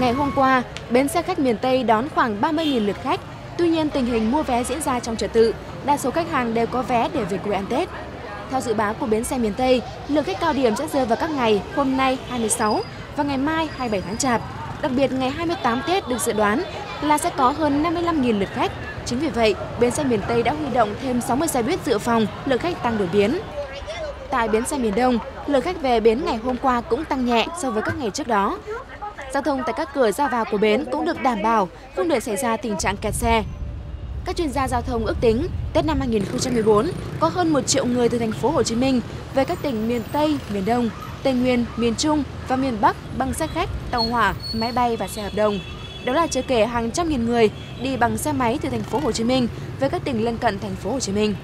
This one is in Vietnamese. Ngày hôm qua, bến xe khách miền Tây đón khoảng 30.000 lượt khách. Tuy nhiên, tình hình mua vé diễn ra trong trật tự, đa số khách hàng đều có vé để về quê ăn Tết. Theo dự báo của bến xe miền Tây, lượng khách cao điểm sẽ rơi vào các ngày hôm nay 26 và ngày mai 27 tháng Chạp. Đặc biệt ngày 28 Tết được dự đoán là sẽ có hơn 55.000 lượt khách. Chính vì vậy, bến xe miền Tây đã huy động thêm 60 xe buýt dự phòng lượng khách tăng đột biến. Tại bến xe miền Đông, lượng khách về bến ngày hôm qua cũng tăng nhẹ so với các ngày trước đó. Giao thông tại các cửa ra vào của bến cũng được đảm bảo, không để xảy ra tình trạng kẹt xe. Các chuyên gia giao thông ước tính, Tết năm 2014 có hơn 1 triệu người từ thành phố Hồ Chí Minh về các tỉnh miền Tây, miền Đông, Tây Nguyên, miền Trung và miền Bắc bằng xe khách, tàu hỏa, máy bay và xe hợp đồng. Đó là chưa kể hàng trăm nghìn người đi bằng xe máy từ thành phố Hồ Chí Minh về các tỉnh lân cận thành phố Hồ Chí Minh.